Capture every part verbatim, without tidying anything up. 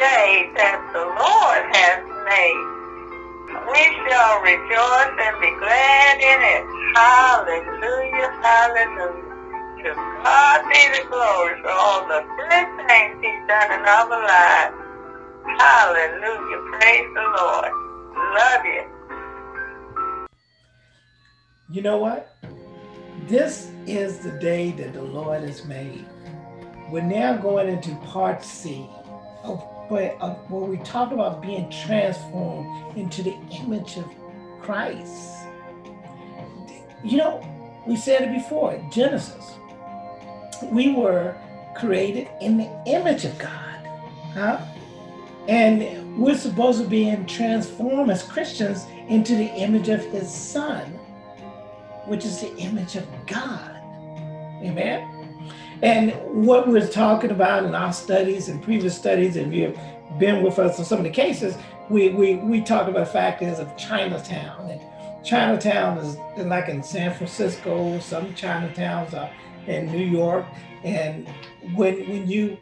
day that the Lord has made. We shall rejoice and be glad in it. Hallelujah, hallelujah. To God be the glory for all the good things he's done in our lives. Hallelujah, praise the Lord. Love you. You know what? This is the day that the Lord has made. We're now going into part C, of where, of where we talk about being transformed into the image of Christ. You know, we said it before, Genesis. We were created in the image of God, huh? And we're supposed to be transformed as Christians into the image of His Son, which is the image of God. Amen? And what we're talking about in our studies and previous studies, if you've been with us in some of the cases, we we, we talk about factors of Chinatown. And Chinatown is like in San Francisco, some Chinatowns are in New York. And when when you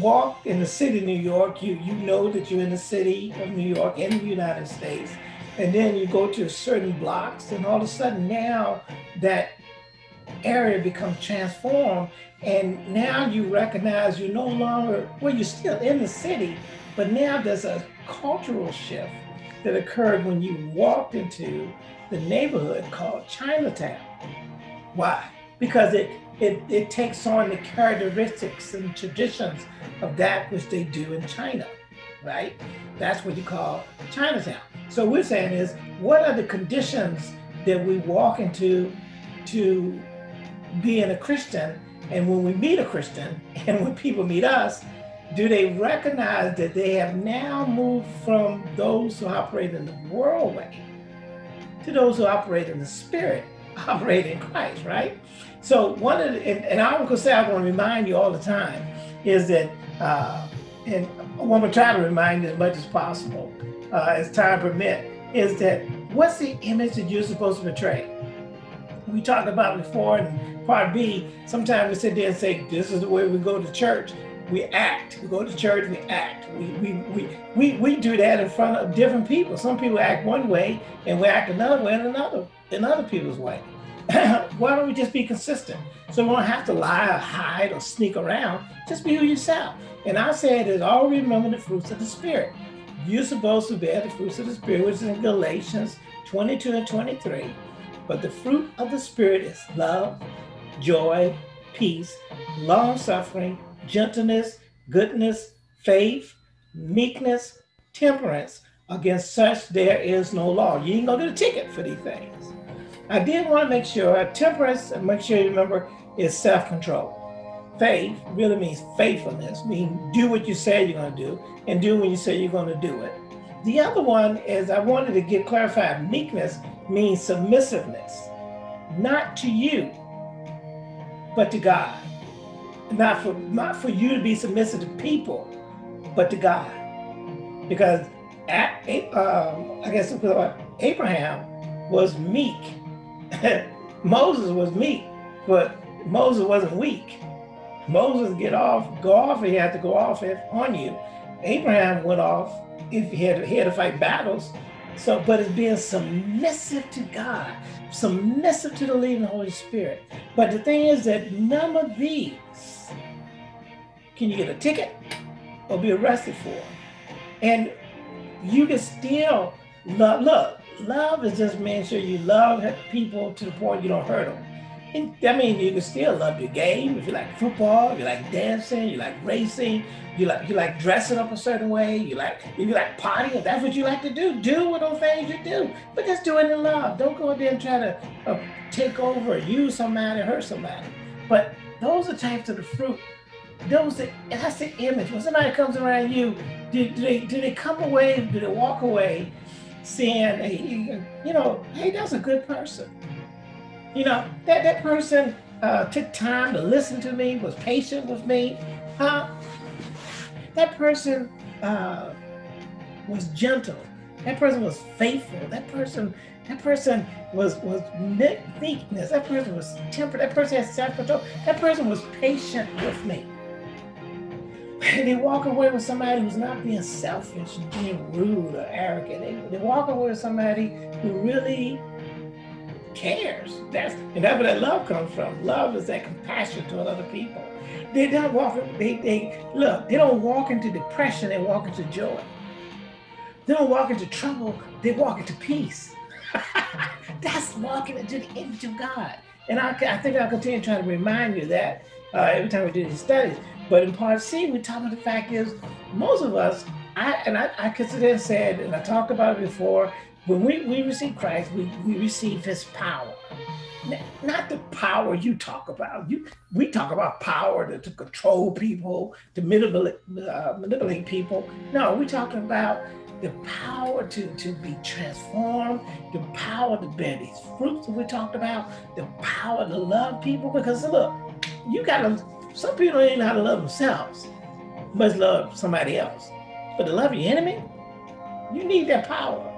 walk in the city of New York, you, you know that you're in the city of New York in the United States. And then you go to certain blocks, and all of a sudden now that area becomes transformed, and now you recognize you're no longer, well, you're still in the city, but now there's a cultural shift that occurred when you walked into the neighborhood called Chinatown. Why? Because it, it, it takes on the characteristics and traditions of that which they do in China, right? That's what you call Chinatown. So what we're saying is, what are the conditions that we walk into to being a Christian? And when we meet a Christian, and when people meet us, do they recognize that they have now moved from those who operate in the world way to those who operate in the spirit, operate in Christ, right? So one of the, and, and I would say, I want to remind you all the time, is that, uh, and one would try to remind you as much as possible, Uh, as time permits, is that what's the image that you're supposed to portray? We talked about before in part B, sometimes we sit there and say, this is the way we go to church. We act, we go to church, we act. We, we, we, we, we do that in front of different people. Some people act one way and we act another way in another, in other people's way. Why don't we just be consistent? So we don't have to lie or hide or sneak around, just be who you yourself. And I said is always remember the fruits of the Spirit. You're supposed to bear the fruits of the Spirit, which is in Galatians twenty-two and twenty-three. But the fruit of the Spirit is love, joy, peace, long-suffering, gentleness, goodness, faith, meekness, temperance. Against such there is no law. You ain't gonna get a ticket for these things. I did want to make sure, temperance, and make sure you remember, is self-control. Faith really means faithfulness, means do what you say you're going to do and do when you say you're going to do it. The other one is, I wanted to get clarified, meekness means submissiveness, not to you, but to God. Not for, not for you to be submissive to people, but to God. Because at, um, I guess Abraham was meek, Moses was meek, but Moses wasn't weak. Moses get off, go off, he had to go off on you. Abraham went off if he had, he had to fight battles. So, but it's being submissive to God, submissive to the leading Holy Spirit. But the thing is that none of these can you get a ticket or be arrested for. And you can still love. Look, love is just making sure you love people to the point you don't hurt them. I mean, you can still love your game. If you like football, if you like dancing, you like racing, you like you like dressing up a certain way, you like if you like partying, if that's what you like to do, do what those things you do. But just do it in love. Don't go out there and try to uh, take over or use somebody or hurt somebody. But those are types of the fruit. Those are, that's the image. When somebody comes around you, do, do they do they come away, do they walk away saying, hey, you know, hey, that's a good person. You know, that, that person uh, took time to listen to me, was patient with me. Huh? That person uh, was gentle. That person was faithful. That person, that person was, was meekness. That person was temperate. That person had self-control. That person was patient with me. And they walk away with somebody who's not being selfish, being rude or arrogant. They, they walk away with somebody who really cares. That's, and that's where that love comes from. Love is that compassion toward other people. They don't walk, they, they, look, they don't walk into depression, they walk into joy. They don't walk into trouble, they walk into peace. That's walking into the image of God. And I, I think I'll continue trying to remind you that uh, every time we do these studies. But in part C, we talk about the fact is, most of us, I and I, I consider it said, and I talked about it before, when we, we receive Christ, we, we receive his power. Not the power you talk about. You, we talk about power to, to control people, to manipulate, uh, manipulate people. No, we're talking about the power to, to be transformed, the power to bear these fruits that we talked about, the power to love people. Because look, you gotta, some people don't even know how to love themselves, much love somebody else. But to love your enemy, you need that power.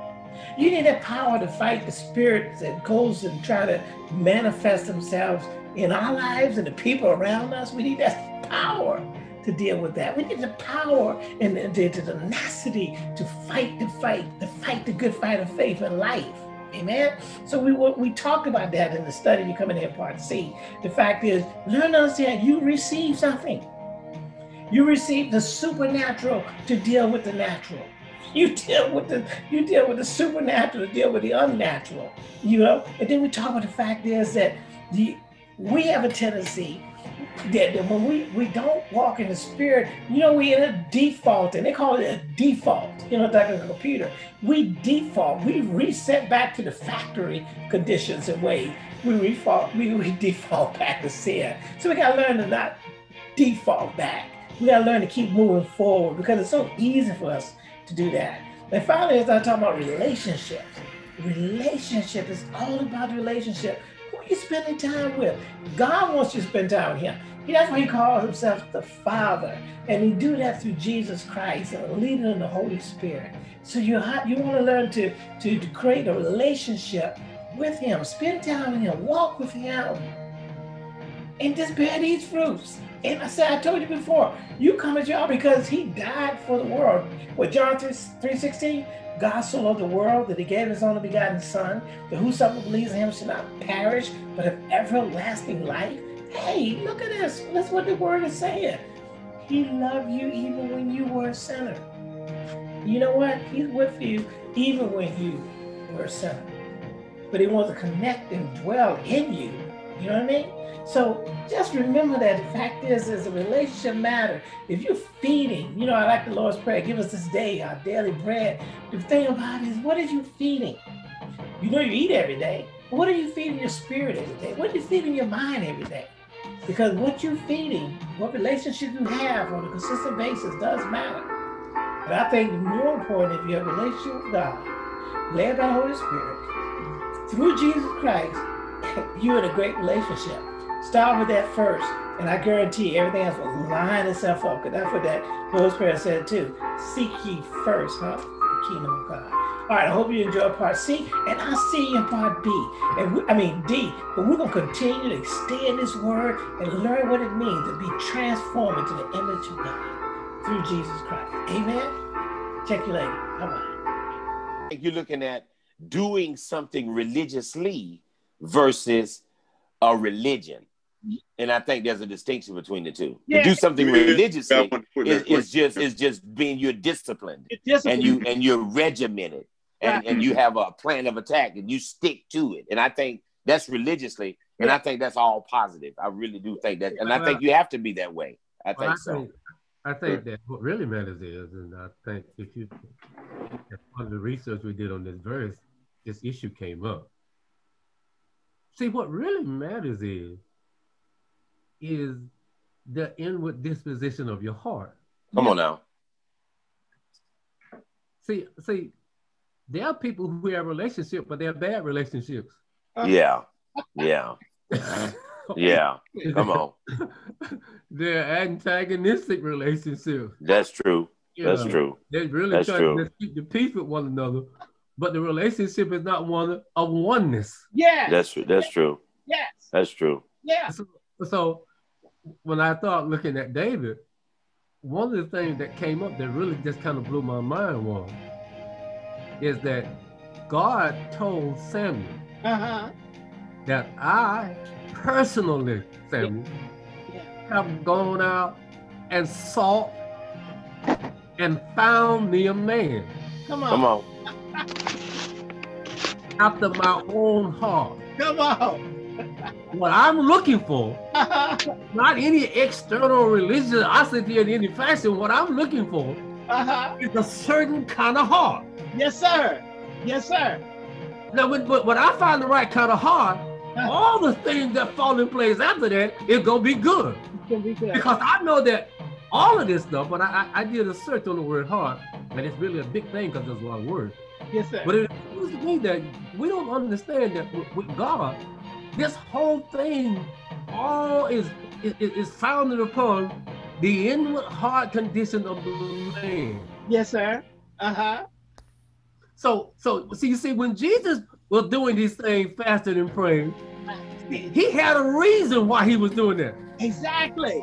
You need that power to fight the spirit that goes and try to manifest themselves in our lives and the people around us. We need that power to deal with that. We need the power and the, the, the tenacity to fight the fight, to fight the good fight of faith and life. Amen? So we we talked about that in the study. You come in here, part C. The fact is, learn to understand you receive something. You receive the supernatural to deal with the natural. You deal with the you deal with the supernatural, to deal with the unnatural, you know. And then we talk about the fact is that the we have a tendency that, that when we we don't walk in the spirit, you know, we in a default, and they call it a default. You know, it's like a computer. We default. We reset back to the factory conditions and ways. We default. We, we default back to sin. So we gotta learn to not default back. We gotta learn to keep moving forward because it's so easy for us to do that. And finally, as I talk about relationships, relationship is all about relationship. Who are you spending time with? God wants you to spend time with him. That's why he calls himself the Father. And he do that through Jesus Christ and the leading of the Holy Spirit. So you, you want to learn to, to, to create a relationship with him. Spend time with him. Walk with him. And just bear these fruits. And I said, I told you before, you come as you are because he died for the world. With John three sixteen, God so loved the world that he gave his only begotten son, that whosoever believes in him shall not perish, but have everlasting life. Hey, look at this. That's what the word is saying. He loved you even when you were a sinner. You know what? He's with you even when you were a sinner. But he wants to connect and dwell in you. You know what I mean? So just remember that the fact is, is a relationship matter. If you're feeding, you know, I like the Lord's Prayer, give us this day our daily bread. The thing about it is, what are you feeding? You know you eat every day. What are you feeding your spirit every day? What are you feeding your mind every day? Because what you're feeding, what relationship you have on a consistent basis does matter. But I think more important, if you have a relationship with God, led by the Holy Spirit, through Jesus Christ, you're in a great relationship. Start with that first, and I guarantee everything else will line itself up. Because that's what that Lord's Prayer said too. Seek ye first, huh? The kingdom of God. All right, I hope you enjoyed part C, and I'll see you in part B. And we, I mean D, but we're going to continue to extend this word and learn what it means to be transformed into the image of God through Jesus Christ. Amen? Check you later. Bye-bye. You're looking at doing something religiously versus a religion. And I think there's a distinction between the two. Yeah. To do something religiously is, is just is just being you're disciplined, disciplined. and you and you're regimented, and, and you have a plan of attack and you stick to it. And I think that's religiously, and I think that's all positive. I really do think that, and I think you have to be that way. I think well, I so. Think, I think that what really matters is, and I think if you under the research we did on this verse, this issue came up. See, what really matters is, is the inward disposition of your heart. Come on now. See, see, there are people who have relationships, but they're bad relationships. Yeah, yeah, yeah, come on. They're antagonistic relationships. That's true, you that's know, true. They're really that's trying true. to keep the peace with one another. But the relationship is not one of oneness. Yeah, that's true. That's true. Yes, that's true. Yeah. So, so when I thought looking at David, one of the things that came up that really just kind of blew my mind was, is that God told Samuel uh-huh. that I personally, Samuel, yeah. Yeah. have gone out and sought and found me a man. Come on. Come on. After my own heart. Come on. What I'm looking for, not any external religiosity in any fashion, what I'm looking for uh-huh. is a certain kind of heart. Yes, sir. Yes, sir. Now, when, but when I find the right kind of heart, uh-huh. all the things that fall in place after that is going to be good. It's gonna be good. Because I know that all of this stuff, but I, I, I did a search on the word heart, and it's really a big thing because there's a lot of words. Yes, sir. But it seems to me that we don't understand that with, with God, this whole thing all is, is, is founded upon the inward heart condition of the man. Yes, sir. Uh-huh. So, so, so you see, when Jesus was doing these things, fasting and praying, he, he had a reason why he was doing that. Exactly.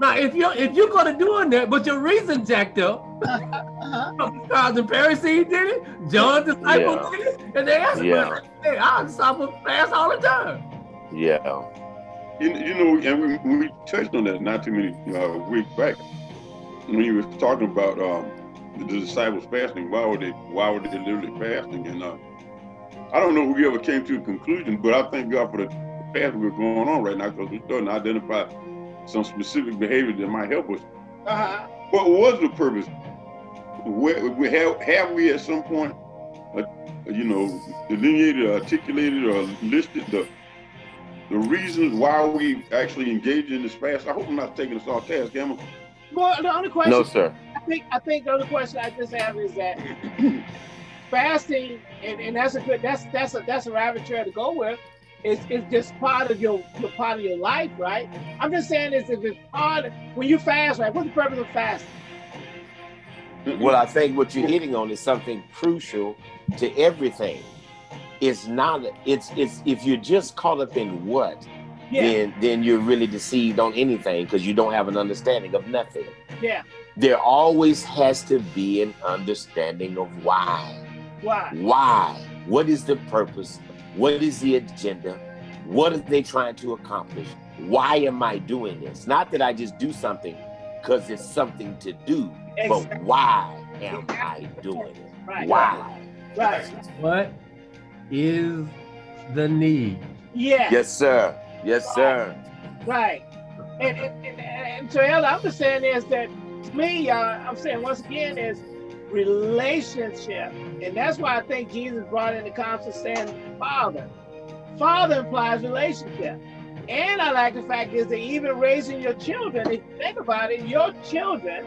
Now, if you're, if you're going to do that, but your reason jacked up, uh-huh. the scribes and Pharisees did it, John's disciples yeah. did it, and they asked yeah. him, hey, our disciples fast all the time. Yeah. You, you know, and we, we touched on that not too many uh, weeks back, when you were talking about um, the disciples fasting, why were they, why were they literally fasting? And uh, I don't know if we ever came to a conclusion, but I thank God for the fasting we're going on right now, because we're starting to identify some specific behavior that might help us. Uh-huh. What was the purpose? Where, we have, have we at some point, uh, you know, delineated, articulated, or listed the the reasons why we actually engage in this fast? I hope I'm not taking us off task, am I? Well, the only question. No, sir. I think I think the only question I just have is that fasting, and, and that's a good, that's that's a that's a rabbit trail to go with. It's, it's just part of your part of your life, right? I'm just saying is if it's part of, when you fast, right? What's the purpose of fasting? Well, I think what you're hitting on is something crucial to everything. It's not it's it's if you're just caught up in what, yeah. then then you're really deceived on anything because you don't have an understanding of nothing. Yeah. There always has to be an understanding of why. Why? Why? What is the purpose? What is the agenda? What are they trying to accomplish? Why am I doing this? Not that I just do something because it's something to do, exactly. but why am I doing it? Right. Why? Right. What is the need? Yeah. Yes, sir. Yes, right. sir. Right. And, and, and, and Terrell, I'm just saying is that to me, uh, I'm saying once again is relationship, and that's why I think Jesus brought in the concept saying father. Father implies relationship, and I like the fact is that even raising your children, if you think about it, your children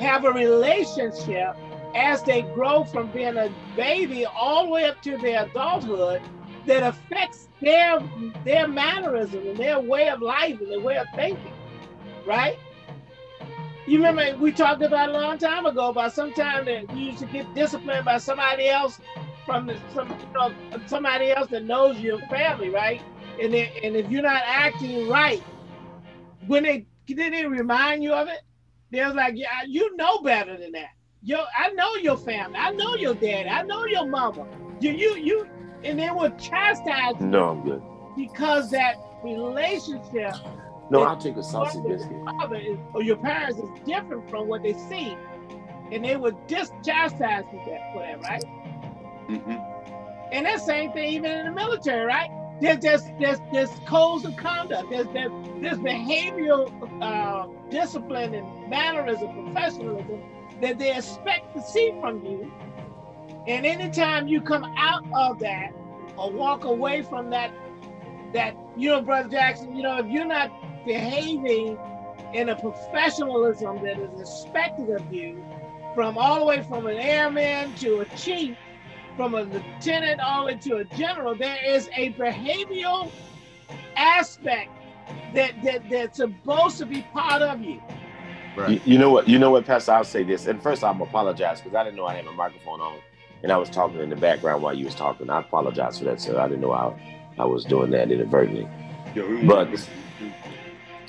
have a relationship as they grow from being a baby all the way up to their adulthood that affects their their mannerism and their way of life and their way of thinking, right? You remember we talked about a long time ago about sometimes that you used to get disciplined by somebody else from the, some, you know, somebody else that knows your family, right? And then, and if you're not acting right, when they did they remind you of it, they're like, yeah, you know better than that. Yo, I know your family, I know your dad, I know your mama. You you you, and they will chastise. No, I'm good. Because that relationship. No, I'll take a sausage biscuit. Your father is, or your parents is different from what they see, and they would just chastise you that for that, right? Mm-hmm. And that same thing even in the military, right? There's just there's, there's codes of conduct, there's there's, there's behavioral uh, discipline and mannerism, professionalism that they expect to see from you. And anytime you come out of that or walk away from that, that you know, Brother Jackson, you know, if you're not behaving in a professionalism that is expected of you, from all the way from an airman to a chief, from a lieutenant all the way to a general, there is a behavioral aspect that, that that's supposed to be part of you. Right. You, you know what, you know what, Pastor, I'll say this, and first I'm apologize because I didn't know I had my microphone on, and I was talking in the background while you was talking. I apologize for that, sir. I didn't know I, I was doing that inadvertently. But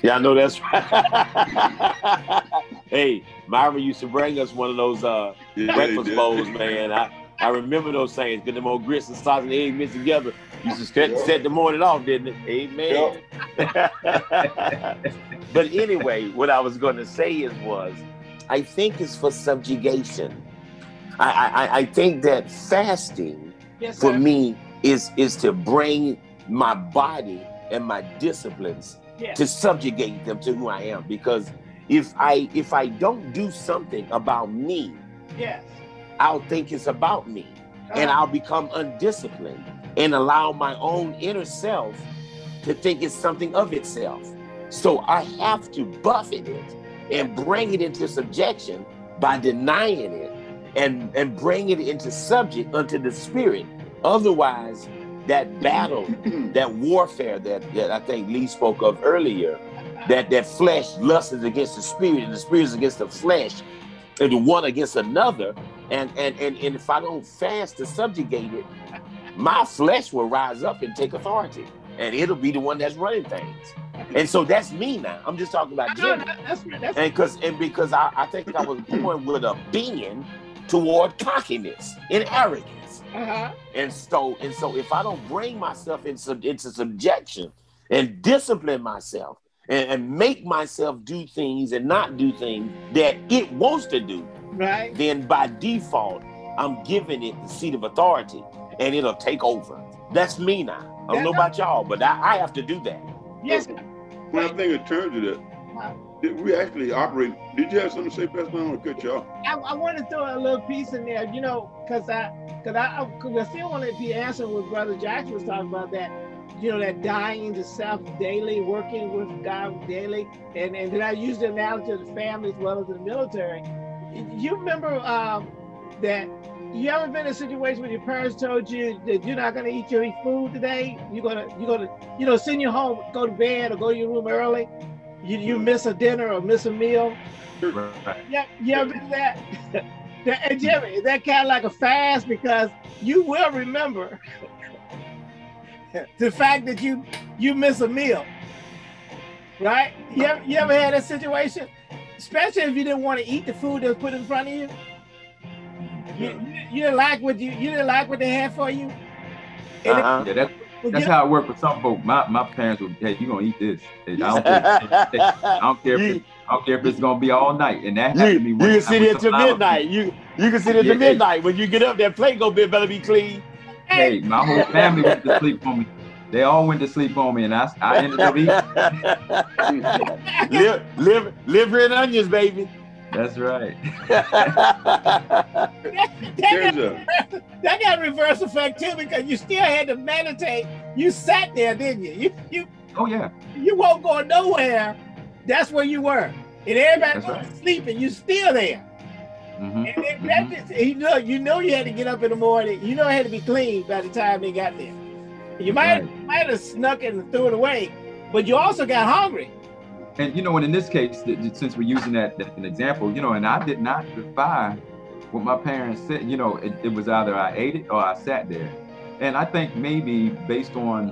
Yeah, I know that's right. Hey, Myra used to bring us one of those uh, yeah, breakfast bowls, man. I, I remember those things. Get them old grits and sausage and egg mixed together. Used to set, yeah. set the morning off, didn't it? Amen. Yeah. But anyway, what I was going to say is, was I think it's for subjugation. I, I, I think that fasting, yes, for me is is to bring my body and my disciplines, yes, to subjugate them to who I am. Because if I if I don't do something about me, yes, I'll think it's about me, uh-huh, and I'll become undisciplined and allow my own inner self to think it's something of itself. So I have to buffet it and bring it into subjection by denying it and, and bring it into subject unto the spirit. Otherwise, that battle, that warfare that, that I think Lee spoke of earlier, that that flesh lusts against the spirit and the spirit is against the flesh and the one against another. And, and, and, and if I don't fast to subjugate it, my flesh will rise up and take authority, and it'll be the one that's running things. And so that's me now. I'm just talking about Jimmy. And, cause, and because I, I think I was born with a being toward cockiness and arrogance. Uh-huh. And so and so if I don't bring myself into, into subjection and discipline myself and, and make myself do things and not do things that it wants to do, right, then by default, I'm giving it the seat of authority and it'll take over. That's me now. I don't know about y'all, but I, I have to do that. Yes. When I think in terms of that, did we actually operate? Did you have something to say, Pastor? I want to cut you off. I, I want to throw a little piece in there, you know, because I, because I, because I still want to be answering what Brother Joshua was talking about, that, you know, that dying to self daily, working with God daily, and and then I used the analogy of the family as well as the military. You remember um, that. You ever been in a situation where your parents told you that you're not gonna eat your food today? You're gonna, you're gonna, you know, send you home, go to bed, or go to your room early. You you miss a dinner or miss a meal. Right. Yeah, you ever been that? that and Jimmy, is that kind of like a fast? Because you will remember the fact that you you miss a meal, right? You ever, you ever had that situation? Especially if you didn't want to eat the food that was put in front of you. You, you didn't like what you you didn't like what they had for you. Uh-huh. Yeah, that's that's how it worked with some folks. My my parents would, hey, you gonna eat this? I don't care. I don't care if it's, I don't care if it's gonna be all night. And that happened to me. You can sit there till midnight. You you can sit there till midnight. When you get up, that plate go better be clean. Hey, my whole family went to sleep on me. They all went to sleep on me, and I I ended up eating. Liver, liver, liver and onions, baby. That's right. that, that, got, a, that got reverse effect too, because you still had to meditate. You sat there, didn't you? You, you oh yeah. You won't go nowhere. That's where you were, and everybody was right. sleeping. You still there. Mm-hmm. And then that mm-hmm. just, you know, you know, you had to get up in the morning. You know, it had to be clean by the time they got there. You might right. might have snuck it and threw it away, but you also got hungry. And you know, and in this case, since we're using that as an example, you know, and I did not defy what my parents said. You know, it, it was either I ate it or I sat there. And I think maybe based on,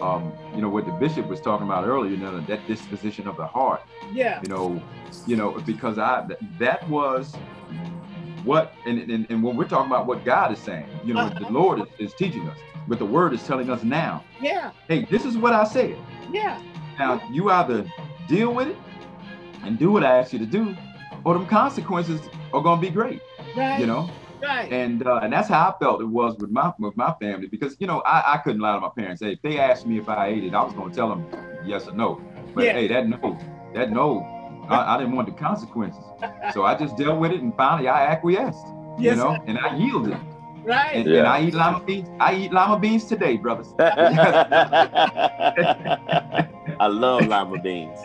um, you know, what the bishop was talking about earlier, you know, that disposition of the heart. Yeah. You know, you know, because I that was what, and and, and when we're talking about what God is saying, you know, uh-huh. the Lord is, is teaching us, but the Word is telling us now. Yeah. Hey, this is what I said. Yeah. Now you either deal with it and do what I ask you to do, or them consequences are gonna be great, right. you know? Right. And uh, and that's how I felt it was with my with my family, because you know I, I couldn't lie to my parents. Hey, if they asked me if I ate it, I was gonna tell them yes or no. But yeah. hey, that no, that no, I, I didn't want the consequences. So I just dealt with it, and finally I acquiesced, yes, you know, and I yielded. Right. And, yeah. and I eat llama beans. I eat llama beans today, brothers. I love llama beans.